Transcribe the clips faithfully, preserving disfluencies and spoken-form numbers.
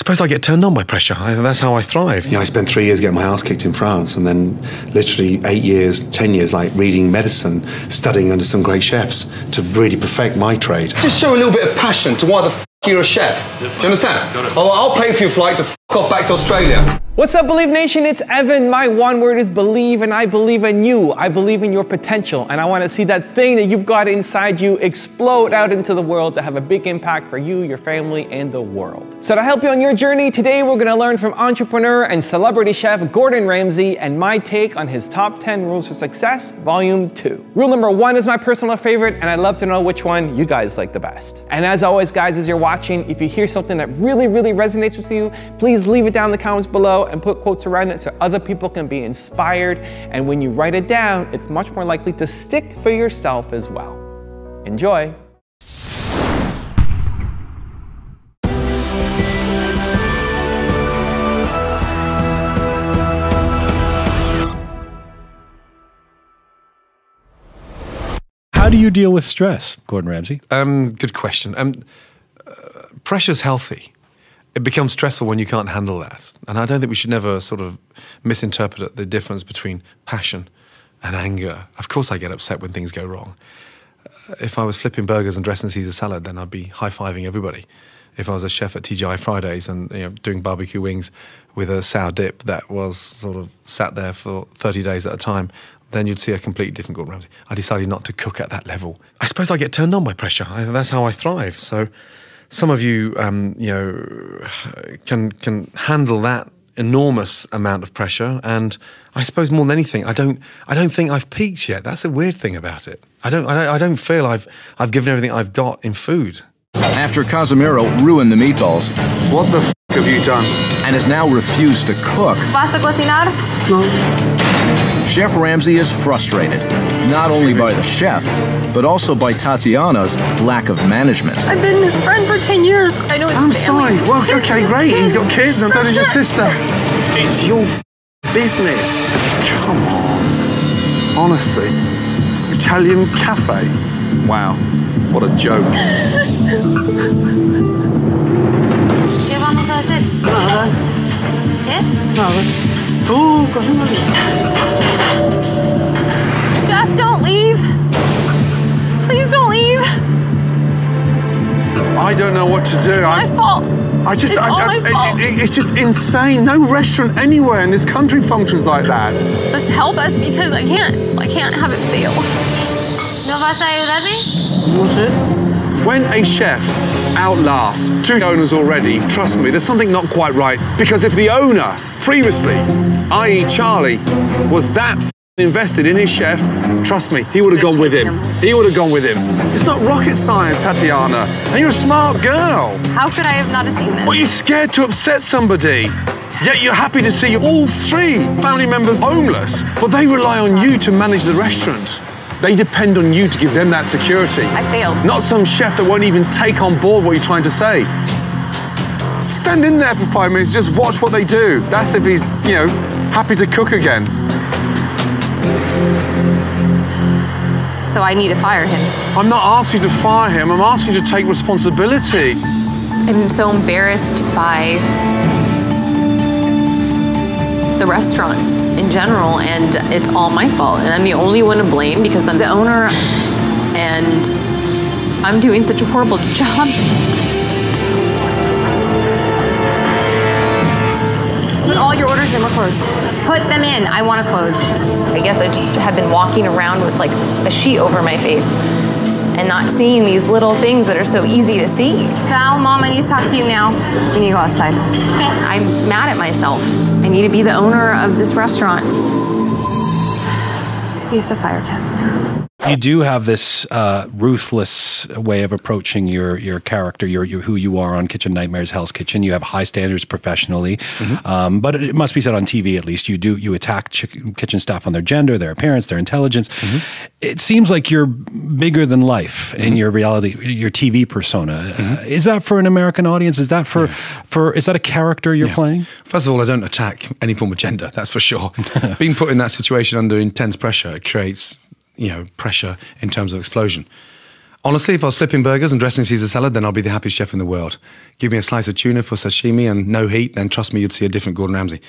suppose I get turned on by pressure. I, that's how I thrive. Yeah, I spent three years getting my ass kicked in France, and then literally eight years, ten years, like reading medicine, studying under some great chefs to really perfect my trade. Just show a little bit of passion to why the f you're a chef. Do you understand? Got it. I'll, I'll pay for your flight to f off back to Australia. What's up, Believe Nation? It's Evan. My one word is believe, and I believe in you. I believe in your potential, and I want to see that thing that you've got inside you explode out into the world to have a big impact for you, your family, and the world. So to help you on your journey, today we're going to learn from entrepreneur and celebrity chef Gordon Ramsay and my take on his top ten rules for success, volume two. Rule number one is my personal favorite, and I'd love to know which one you guys like the best. And as always, guys, as you're watching, if you hear something that really, really resonates with you, please leave it down in the comments below and put quotes around it so other people can be inspired. And when you write it down, it's much more likely to stick for yourself as well. Enjoy. How do you deal with stress, Gordon Ramsay? Um, good question. Um, uh, pressure's healthy. It becomes stressful when you can't handle that. And I don't think we should never sort of misinterpret the difference between passion and anger. Of course I get upset when things go wrong. If I was flipping burgers and dressing Caesar salad, then I'd be high-fiving everybody. If I was a chef at T G I Fridays and, you know, doing barbecue wings with a sour dip that was sort of sat there for thirty days at a time, then you'd see a completely different Gordon Ramsay. I decided not to cook at that level. I suppose I get turned on by pressure. I, that's how I thrive. So some of you, um, you know, can can handle that enormous amount of pressure, and I suppose more than anything, I don't, I don't think I've peaked yet. That's a weird thing about it. I don't, I don't, I don't feel I've, I've given everything I've got in food. After Casimiro ruined the meatballs, what the f have you done? And has now refused to cook. Basta cocinar? No. Chef Ramsay is frustrated, not only by the chef, but also by Tatiana's lack of management. I've been his friend for ten years. I know his I'm family. I'm sorry. Well, okay, great. You've got kids, and so does your sister. It's your business. Come on. Honestly. Italian cafe. Wow. What a joke. ¿Qué vamos a hacer? Nada. ¿Eh? Nada. Tú, cocina. Chef, don't leave. Please don't leave. I don't know what to do. It's my I, fault. I just, it's I, all I, my fault. It, it, it's just insane. No restaurant anywhere in this country functions like that. Just help us, because I can't. I can't have it fail. No vas a ayudar me? What's it? When a chef outlasts two owners already, trust me, there's something not quite right. Because if the owner previously, that is. Charlie, was that invested in his chef, trust me, he would have gone with him. He would have gone with him. It's not rocket science, Tatiana. And you're a smart girl. How could I have not seen this? Well, you're scared to upset somebody. Yet you're happy to see all three family members homeless. But they rely on you to manage the restaurant. They depend on you to give them that security. I failed. Not some chef that won't even take on board what you're trying to say. Stand in there for five minutes, just watch what they do. That's if he's, you know, happy to cook again. So I need to fire him. I'm not asking you to fire him. I'm asking you to take responsibility. I'm so embarrassed by the restaurant in general, and it's all my fault. And I'm the only one to blame because I'm the owner, and I'm doing such a horrible job. Put all your orders in, we're closed. Put them in, I want to close. I guess I just have been walking around with like a sheet over my face and not seeing these little things that are so easy to see. Val, Mom, I need to talk to you now. You need to go outside. Okay. I'm mad at myself. I need to be the owner of this restaurant. You have to fire Casimiro. You do have this uh, ruthless way of approaching your your character, your, your who you are on Kitchen Nightmares, Hell's Kitchen. You have high standards professionally, mm-hmm. um, but it must be said on T V at least. You do you attack kitchen staff on their gender, their appearance, their intelligence. Mm-hmm. It seems like you're bigger than life mm-hmm. in your reality, your T V persona. Mm-hmm. uh, is that for an American audience? Is that for yeah. for is that a character you're yeah. playing? First of all, I don't attack any form of gender. That's for sure. Being put in that situation under intense pressure, it creates, you know, pressure in terms of explosion. Honestly, if I was flipping burgers and dressing Caesar salad, then I'll be the happiest chef in the world. Give me a slice of tuna for sashimi and no heat, then trust me, you'd see a different Gordon Ramsay.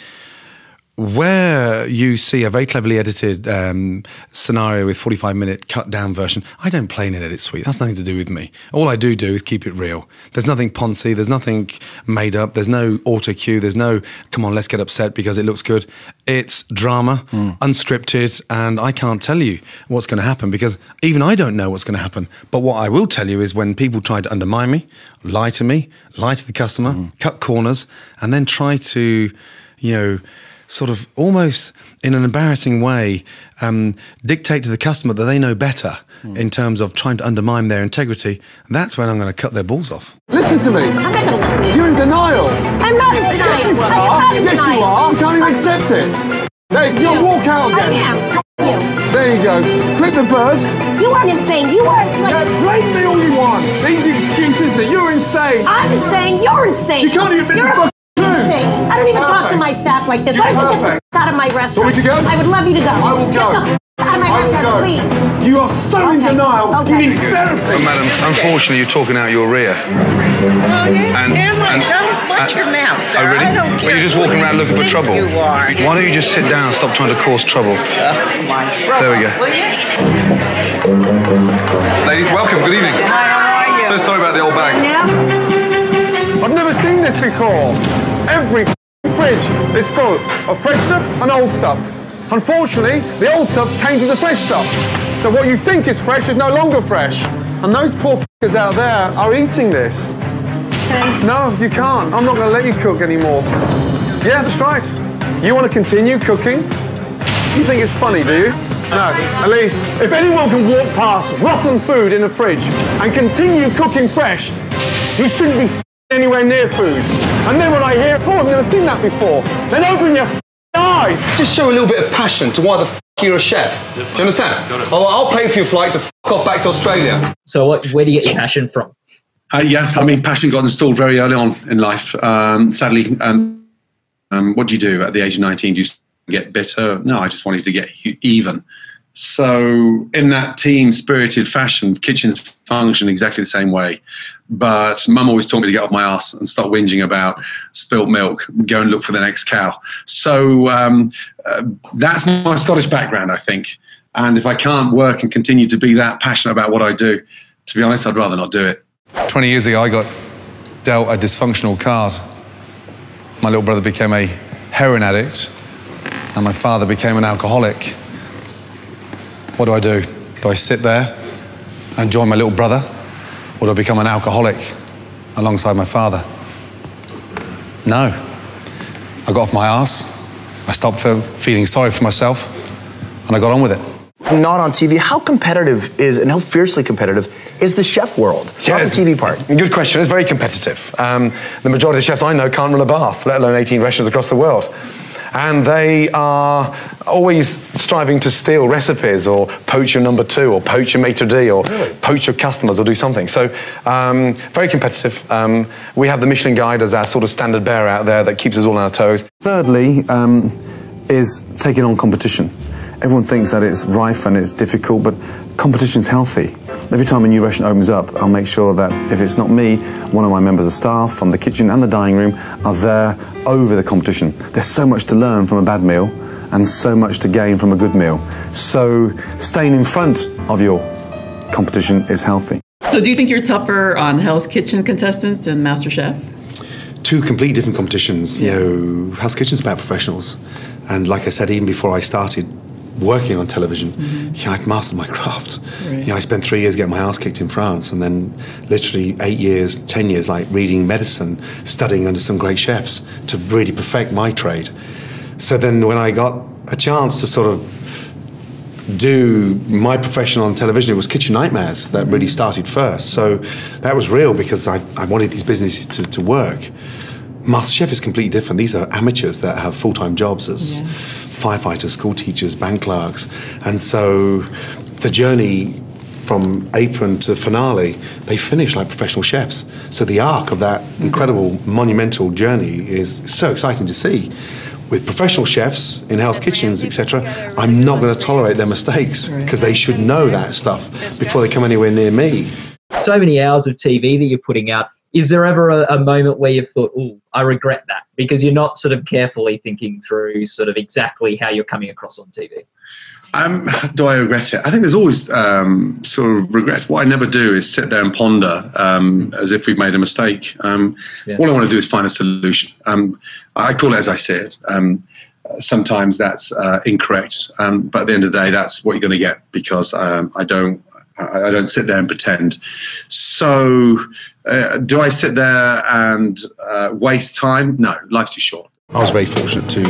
Where you see a very cleverly edited um, scenario with forty-five minute cut down version, I don't play in an edit suite. That's nothing to do with me. All I do do is keep it real. There's nothing poncy, there's nothing made up, there's no auto cue, there's no, come on, let's get upset because it looks good. It's drama, mm. unscripted, and I can't tell you what's going to happen because even I don't know what's going to happen. But what I will tell you is when people try to undermine me, lie to me, lie to the customer, mm. cut corners, and then try to, you know, sort of almost in an embarrassing way um, dictate to the customer that they know better mm. in terms of trying to undermine their integrity, that's when I'm going to cut their balls off. Listen to me. I'm not going to listen to you. You're in denial. I'm not in denial. Yes, you are. Yes, you are. You can't even accept it. There, you'll walk out again. I am. You. There you go. Flip the bird. You aren't insane. You aren't like... Yeah, blame me all you want. These excuses that you're insane. I'm insane. You're insane. You can't even... You're the I don't even perfect. Talk to my staff like this. You're Why don't you get the out of my restaurant? You want me to go? I would love you to go. I will go. Get the out of my I restaurant, go. Please. You are so okay. in denial. Okay. You need therapy. Well, madam, unfortunately, you're talking out your rear. Well, yeah, and, Emily, and, don't watch uh, your mouth, sir. Oh, really? I don't care. Well, you're just walking around looking for trouble. You are. Why don't you just sit down and stop trying to cause trouble? Oh, come on. There we go. Will you? Ladies, welcome. Good evening. Hi, how are you? So sorry about the old bag. Yeah. I've never seen this before. Every fridge is full of fresh stuff and old stuff. Unfortunately, the old stuff's tainted the fresh stuff. So what you think is fresh is no longer fresh. And those poor f***ers out there are eating this. Okay. No, you can't. I'm not going to let you cook anymore. Yeah, that's right. You want to continue cooking? You think it's funny, do you? No. Elise, if anyone can walk past rotten food in a fridge and continue cooking fresh, you shouldn't be f***ing anywhere near food. And then when I hear, oh, I've never seen that before, then open your eyes. Just show a little bit of passion to why the f you're a chef. Do you understand? Oh, I'll pay for your flight to f off back to Australia. So what, where do you get your passion from? Uh, yeah, I mean, passion got installed very early on in life. Um, sadly, um, um, what do you do at the age of nineteen? Do you get bitter? No, I just wanted to get even. So in that team-spirited fashion, kitchens function exactly the same way. But Mum always taught me to get off my arse and stop whinging about spilt milk, go and look for the next cow. So um, uh, that's my Scottish background, I think. And if I can't work and continue to be that passionate about what I do, to be honest, I'd rather not do it. twenty years ago, I got dealt a dysfunctional card. My little brother became a heroin addict, and my father became an alcoholic. What do I do? Do I sit there and join my little brother, or do I become an alcoholic alongside my father? No. I got off my arse, I stopped feeling sorry for myself, and I got on with it. Not on T V, how competitive is, and how fiercely competitive, is the chef world, yeah, not the T V part? Good question, it's very competitive. Um, the majority of chefs I know can't run a bath, let alone eighteen restaurants across the world. And they are always striving to steal recipes or poach your number two or poach your maitre d' or really? Poach your customers or do something. So um, very competitive. Um, we have the Michelin Guide as our sort of standard bearer out there that keeps us all on our toes. Thirdly um, is taking on competition. Everyone thinks that it's rife and it's difficult, but competition's healthy. Every time a new restaurant opens up, I'll make sure that if it's not me, one of my members of staff from the kitchen and the dining room are there over the competition. There's so much to learn from a bad meal and so much to gain from a good meal. So staying in front of your competition is healthy. So do you think you're tougher on Hell's Kitchen contestants than MasterChef? Two completely different competitions. Yeah. You know, Hell's Kitchen's about professionals. And like I said, even before I started working on television, mm-hmm. yeah, I'd mastered my craft. Right. You know, I spent three years getting my ass kicked in France, and then literally eight years, ten years, like reading medicine, studying under some great chefs to really perfect my trade. So then when I got a chance to sort of do my profession on television, it was Kitchen Nightmares that really started first. So that was real because I, I wanted these businesses to, to work. MasterChef is completely different. These are amateurs that have full-time jobs as yeah. firefighters, school teachers, bank clerks. And so the journey from apron to finale, they finish like professional chefs. So the arc of that incredible, monumental journey is so exciting to see. with professional chefs in Hell's Kitchens, et cetera, I'm not going to tolerate their mistakes because they should know that stuff before they come anywhere near me. So many hours of T V that you're putting out, is there ever a, a moment where you've thought, oh, I regret that? Because you're not sort of carefully thinking through sort of exactly how you're coming across on T V. Um, do I regret it? I think there's always um, sort of regrets. What I never do is sit there and ponder um, as if we've made a mistake. Um, yeah. All I want to do is find a solution. Um, I call it as I see it. Um, sometimes that's uh, incorrect, um, but at the end of the day, that's what you're going to get because um, I don't. I don't sit there and pretend. So uh, do I sit there and uh, waste time? No, life's too short. I was very fortunate to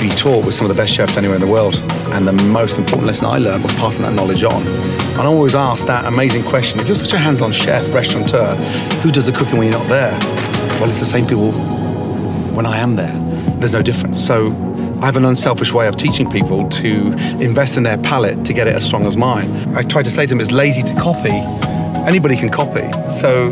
be taught with some of the best chefs anywhere in the world. And the most important lesson I learned was passing that knowledge on. And I always ask that amazing question, if you're such a hands-on chef, restaurateur, who does the cooking when you're not there? Well, it's the same people when I am there. There's no difference. So I have an unselfish way of teaching people to invest in their palate to get it as strong as mine. I try to say to them, it's lazy to copy. Anybody can copy. So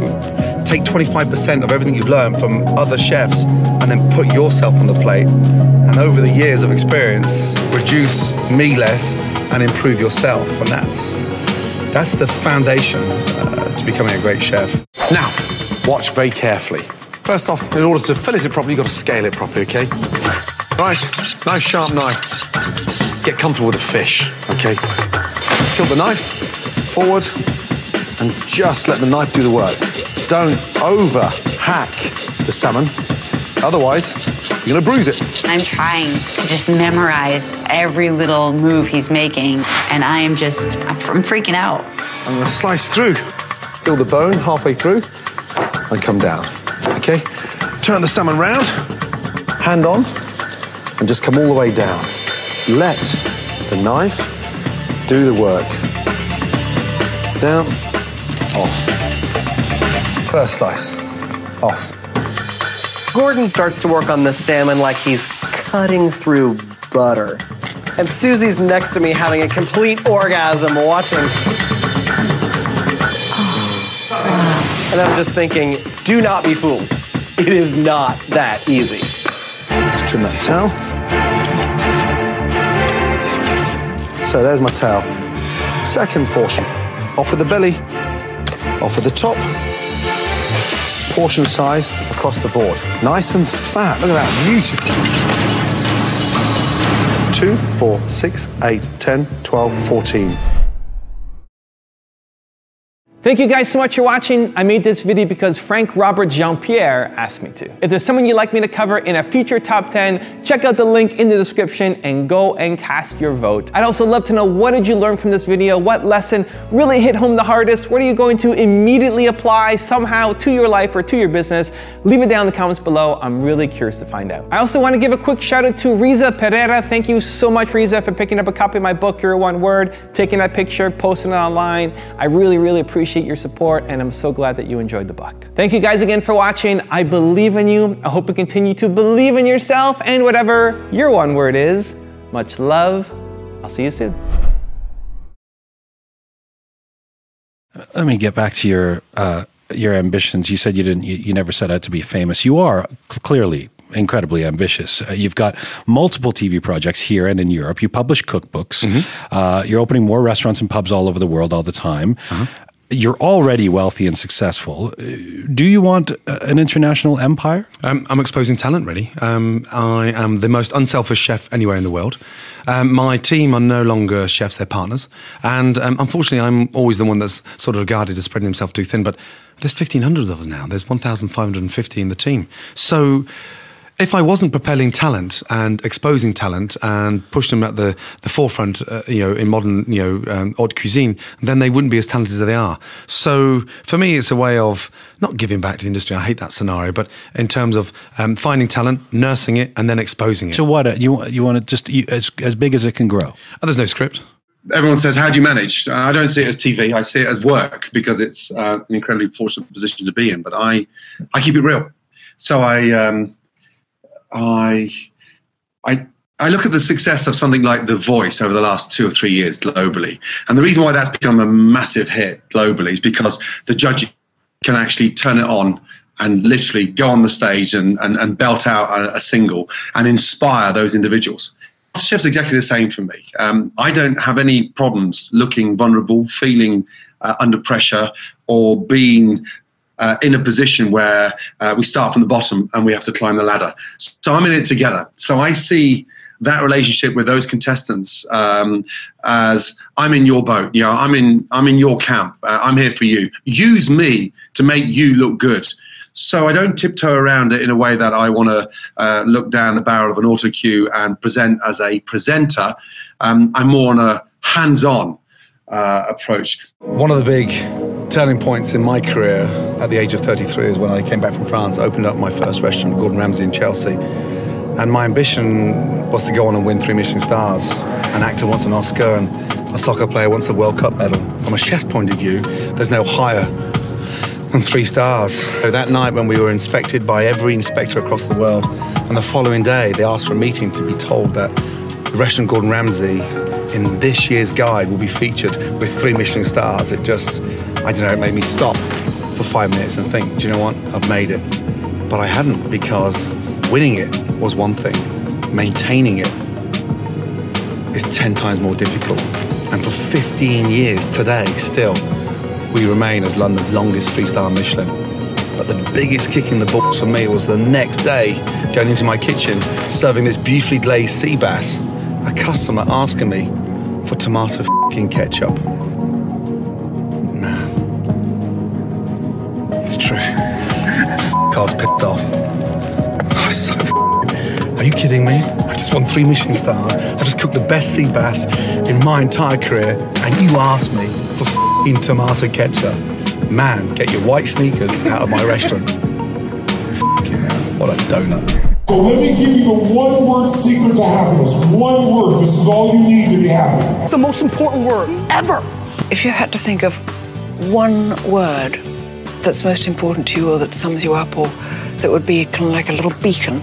take twenty-five percent of everything you've learned from other chefs and then put yourself on the plate. And over the years of experience, reduce me less and improve yourself. And that's, that's the foundation uh, to becoming a great chef. Now, watch very carefully. First off, in order to fillet it properly, you've got to scale it properly, okay? Right, nice sharp knife. Get comfortable with the fish, okay? Tilt the knife forward and just let the knife do the work. Don't over hack the salmon, otherwise you're gonna bruise it. I'm trying to just memorize every little move he's making and I am just, I'm freaking out. I'm gonna slice through, feel the bone halfway through and come down, okay? Turn the salmon round, hand on, and just come all the way down. Let the knife do the work. Down, off. First slice, off. Gordon starts to work on the salmon like he's cutting through butter. And Susie's next to me having a complete orgasm watching. And I'm just thinking, do not be fooled. It is not that easy. Just trim that towel. So there's my tail. Second portion. Off with the belly, off with the top. Portion size across the board. Nice and fat. Look at that. Beautiful. Two, four, six, eight, ten, twelve, fourteen. Thank you guys so much for watching. I made this video because Frank Robert Jean-Pierre asked me to. If there's someone you'd like me to cover in a future top ten, check out the link in the description and go and cast your vote. I'd also love to know, what did you learn from this video? What lesson really hit home the hardest? What are you going to immediately apply somehow to your life or to your business? Leave it down in the comments below. I'm really curious to find out. I also want to give a quick shout out to Risa Pereira. Thank you so much, Risa, for picking up a copy of my book, Your One Word, taking that picture, posting it online. I really, really appreciate it. Appreciate your support and I'm so glad that you enjoyed the book. Thank you guys again for watching. I believe in you. I hope you continue to believe in yourself and whatever your one word is. Much love. I'll see you soon. Let me get back to your uh, your ambitions. You said you didn't. You, you never set out to be famous. You are clearly incredibly ambitious. Uh, you've got multiple T V projects here and in Europe. You publish cookbooks. Mm-hmm. uh, you're opening more restaurants and pubs all over the world all the time. Uh-huh. You're already wealthy and successful. Do you want an international empire? Um, I'm exposing talent, really. Um, I am the most unselfish chef anywhere in the world. Um, my team are no longer chefs, they're partners. And um, unfortunately, I'm always the one that's sort of regarded as spreading himself too thin. But there's fifteen hundred of us now. There's one thousand five hundred fifty in the team. So if I wasn't propelling talent and exposing talent and pushing them at the, the forefront, uh, you know, in modern, you know, um, haute cuisine, then they wouldn't be as talented as they are. So for me, it's a way of not giving back to the industry. I hate that scenario, but in terms of um, finding talent, nursing it, and then exposing it. So what uh, you you want it just you, as as big as it can grow? Oh, there's no script. Everyone says, how do you manage? I don't see it as T V. I see it as work because it's uh, an incredibly fortunate position to be in. But I I keep it real. So I. Um, I, I, I look at the success of something like The Voice over the last two or three years globally. And the reason why that's become a massive hit globally is because the judge can actually turn it on and literally go on the stage and, and, and belt out a, a single and inspire those individuals. MasterChef's exactly the same for me. Um, I don't have any problems looking vulnerable, feeling uh, under pressure, or being uh, in a position where uh, we start from the bottom and we have to climb the ladder. So I'm in it together. So I see that relationship with those contestants um, as I'm in your boat. You know, I'm in, I'm in your camp. Uh, I'm here for you. Use me to make you look good. So I don't tiptoe around it in a way that I want to uh, look down the barrel of an auto cue and present as a presenter. Um, I'm more on a hands-on uh, approach. One of the big turning points in my career at the age of thirty-three is when I came back from France. I opened up my first restaurant, Gordon Ramsay in Chelsea. And my ambition was to go on and win three Michelin stars. An actor wants an Oscar and a soccer player wants a World Cup medal. From a chef's point of view, there's no higher and three stars. So that night when we were inspected by every inspector across the world, and the following day they asked for a meeting to be told that the restaurant Gordon Ramsay in this year's guide will be featured with three Michelin stars. It just, I don't know, it made me stop for five minutes and think, do you know what, I've made it. But I hadn't, because winning it was one thing. Maintaining it is ten times more difficult. And for fifteen years today, still, we remain as London's longest three-star Michelin. But the biggest kick in the balls for me was the next day, going into my kitchen, serving this beautifully glazed sea bass, a customer asking me for tomato f***ing ketchup. Man, it's true. I was pissed off. I was so f***ing, are you kidding me? I've just won three Michelin stars. I just cooked the best sea bass in my entire career, and you asked me for f***ing in tomato ketchup. Man, get your white sneakers out of my restaurant. Fucking hell, what a donut. So let me give you the one word secret to happiness. One word, this is all you need to be happy. The most important word ever. If you had to think of one word that's most important to you, or that sums you up, or that would be kind of like a little beacon.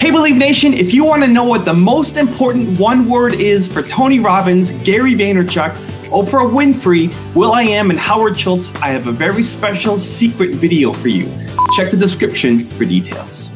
Hey Believe Nation, if you want to know what the most important one word is for Tony Robbins, Gary Vaynerchuk, Oprah Winfrey, will dot i am, and Howard Schultz, I have a very special secret video for you. Check the description for details.